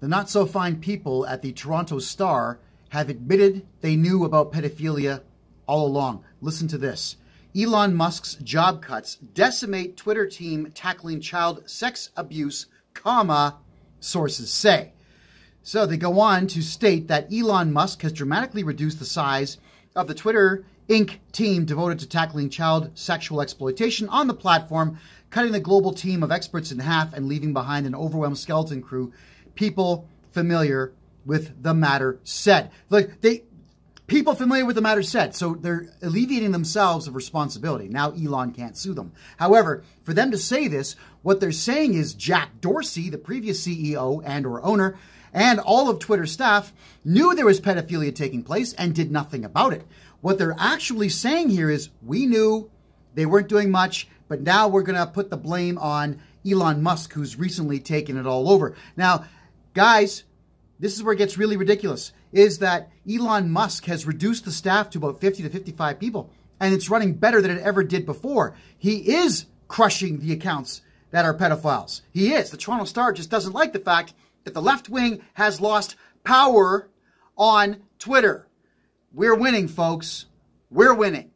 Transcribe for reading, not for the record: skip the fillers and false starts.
The not-so-fine people at the Toronto Star have admitted they knew about pedophilia all along. Listen to this. Elon Musk's job cuts decimate Twitter team tackling child sex abuse, comma, sources say. So they go on to state that Elon Musk has dramatically reduced the size of the Twitter Inc. team devoted to tackling child sexual exploitation on the platform, cutting the global team of experts in half and leaving behind an overwhelmed skeleton crew, people familiar with the matter said. Look, people familiar with the matter said, so they're alleviating themselves of responsibility. Now Elon can't sue them. However, for them to say this, what they're saying is Jack Dorsey, the previous CEO and or owner, and all of Twitter's staff knew there was pedophilia taking place and did nothing about it. What they're actually saying here is, we knew they weren't doing much, but now we're going to put the blame on Elon Musk, who's recently taken it all over. Now, guys, this is where it gets really ridiculous, is that Elon Musk has reduced the staff to about 50 to 55 people, and it's running better than it ever did before. He is crushing the accounts that are pedophiles. He is. The Toronto Star just doesn't like the fact that the left wing has lost power on Twitter. We're winning, folks. We're winning.